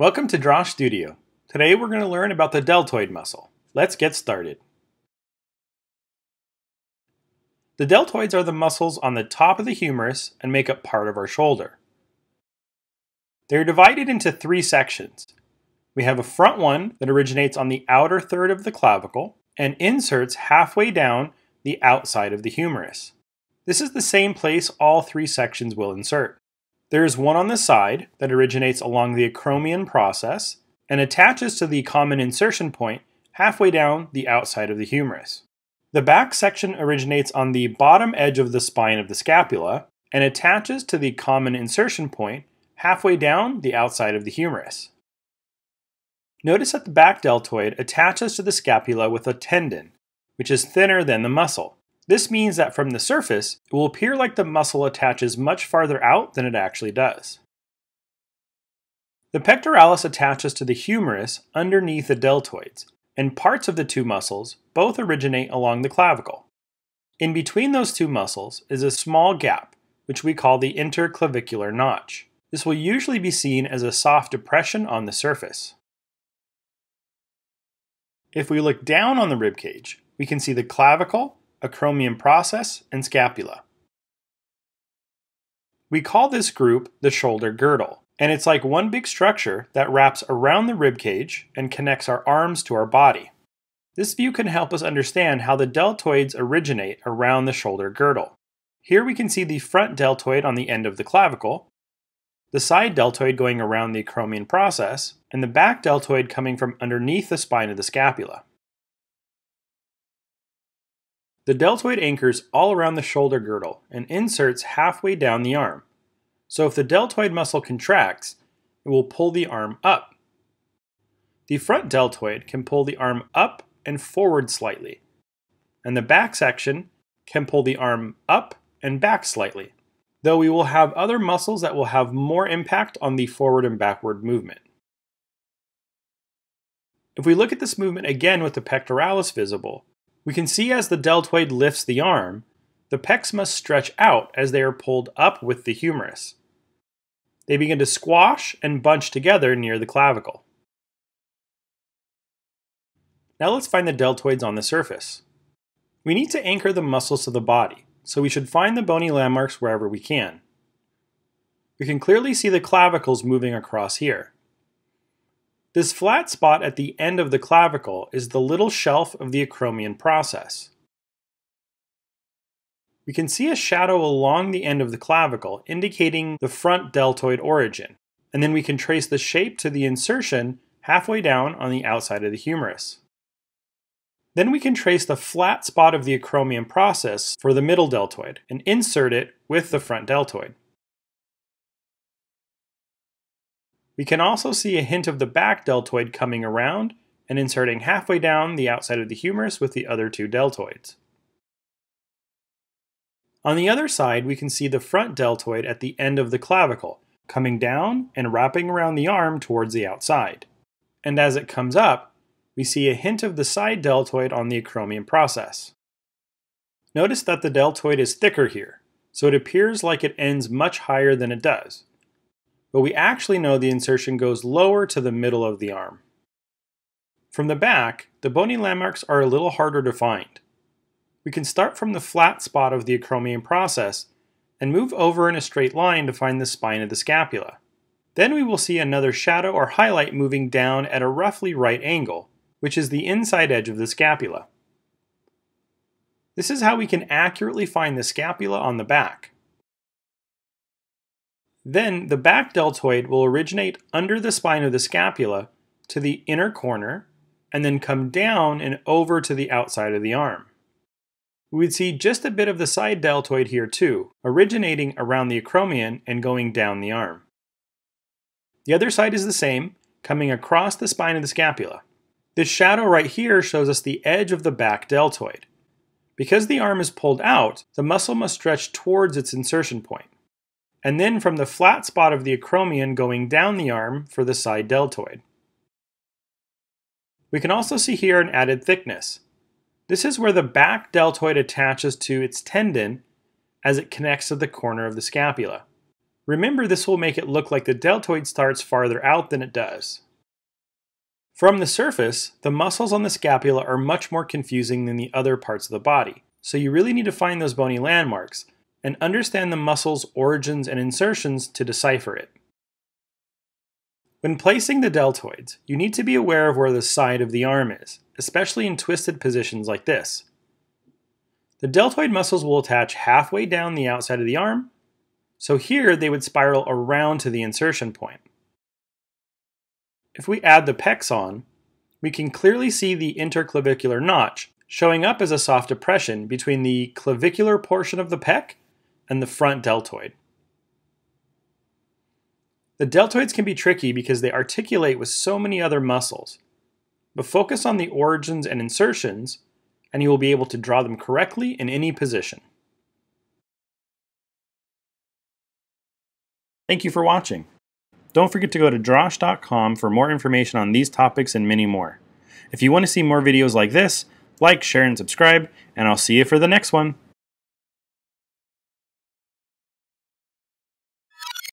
Welcome to Draw Studio. Today we're going to learn about the deltoid muscle. Let's get started. The deltoids are the muscles on the top of the humerus and make up part of our shoulder. They are divided into three sections. We have a front one that originates on the outer third of the clavicle and inserts halfway down the outside of the humerus. This is the same place all three sections will insert. There is one on the side that originates along the acromion process and attaches to the common insertion point halfway down the outside of the humerus. The back section originates on the bottom edge of the spine of the scapula and attaches to the common insertion point halfway down the outside of the humerus. Notice that the back deltoid attaches to the scapula with a tendon, which is thinner than the muscle. This means that from the surface, it will appear like the muscle attaches much farther out than it actually does. The pectoralis attaches to the humerus underneath the deltoids, and parts of the two muscles both originate along the clavicle. In between those two muscles is a small gap, which we call the interclavicular notch. This will usually be seen as a soft depression on the surface. If we look down on the ribcage, we can see the clavicle, acromion process, and scapula. We call this group the shoulder girdle, and it's like one big structure that wraps around the rib cage and connects our arms to our body. This view can help us understand how the deltoids originate around the shoulder girdle. Here we can see the front deltoid on the end of the clavicle, the side deltoid going around the acromion process, and the back deltoid coming from underneath the spine of the scapula. The deltoid anchors all around the shoulder girdle and inserts halfway down the arm. So if the deltoid muscle contracts, it will pull the arm up. The front deltoid can pull the arm up and forward slightly, and the back section can pull the arm up and back slightly, though we will have other muscles that will have more impact on the forward and backward movement. If we look at this movement again with the pectoralis visible, we can see as the deltoid lifts the arm, the pecs must stretch out as they are pulled up with the humerus. They begin to squash and bunch together near the clavicle. Now let's find the deltoids on the surface. We need to anchor the muscles to the body, so we should find the bony landmarks wherever we can. We can clearly see the clavicles moving across here. This flat spot at the end of the clavicle is the little shelf of the acromion process. We can see a shadow along the end of the clavicle indicating the front deltoid origin, and then we can trace the shape to the insertion halfway down on the outside of the humerus. Then we can trace the flat spot of the acromion process for the middle deltoid and insert it with the front deltoid. We can also see a hint of the back deltoid coming around and inserting halfway down the outside of the humerus with the other two deltoids. On the other side, we can see the front deltoid at the end of the clavicle, coming down and wrapping around the arm towards the outside. And as it comes up, we see a hint of the side deltoid on the acromion process. Notice that the deltoid is thicker here, so it appears like it ends much higher than it does. But we actually know the insertion goes lower to the middle of the arm. From the back, the bony landmarks are a little harder to find. We can start from the flat spot of the acromion process and move over in a straight line to find the spine of the scapula. Then we will see another shadow or highlight moving down at a roughly right angle, which is the inside edge of the scapula. This is how we can accurately find the scapula on the back. Then the back deltoid will originate under the spine of the scapula to the inner corner and then come down and over to the outside of the arm. We would see just a bit of the side deltoid here too, originating around the acromion and going down the arm. The other side is the same, coming across the spine of the scapula. This shadow right here shows us the edge of the back deltoid. Because the arm is pulled out, the muscle must stretch towards its insertion point, and then from the flat spot of the acromion going down the arm for the side deltoid. We can also see here an added thickness. This is where the back deltoid attaches to its tendon as it connects to the corner of the scapula. Remember, this will make it look like the deltoid starts farther out than it does. From the surface, the muscles on the scapula are much more confusing than the other parts of the body, so you really need to find those bony landmarks and understand the muscle's origins and insertions to decipher it. When placing the deltoids, you need to be aware of where the side of the arm is, especially in twisted positions like this. The deltoid muscles will attach halfway down the outside of the arm, so here they would spiral around to the insertion point. If we add the pecs on, we can clearly see the interclavicular notch showing up as a soft depression between the clavicular portion of the pec and the front deltoid. The deltoids can be tricky because they articulate with so many other muscles, but focus on the origins and insertions, and you will be able to draw them correctly in any position. Thank you for watching. Don't forget to go to Drosh.com for more information on these topics and many more. If you want to see more videos like this, like, share, and subscribe, and I'll see you for the next one.